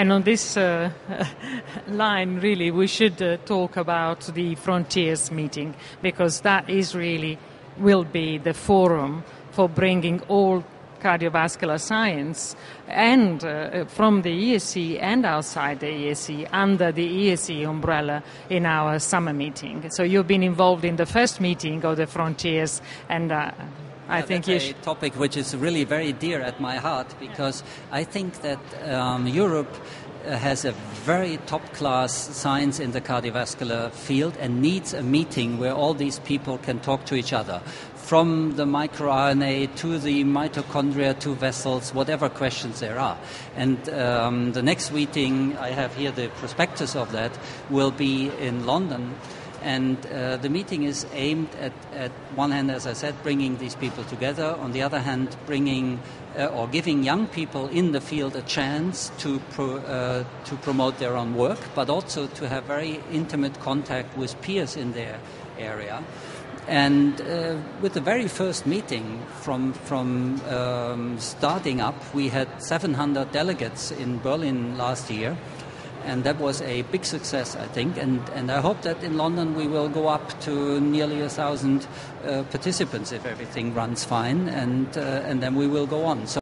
And on this line, really, we should talk about the Frontiers meeting, because that is really will be the forum for bringing all cardiovascular science and from the ESC and outside the ESC under the ESC umbrella in our summer meeting. So you've been involved in the first meeting of the Frontiers, and I think it's a topic which is really very dear at my heart, because I think that Europe has a very top-class science in the cardiovascular field and needs a meeting where all these people can talk to each other, from the microRNA to the mitochondria to vessels, whatever questions there are. And the next meeting, I have here the prospectus of that, will be in London. And the meeting is aimed at one hand, as I said, bringing these people together. On the other hand, bringing or giving young people in the field a chance to promote their own work, but also to have very intimate contact with peers in their area. And with the very first meeting from starting up, we had 700 delegates in Berlin last year. And that was a big success, I think. And I hope that in London we will go up to nearly 1,000 participants if everything runs fine. And then we will go on. So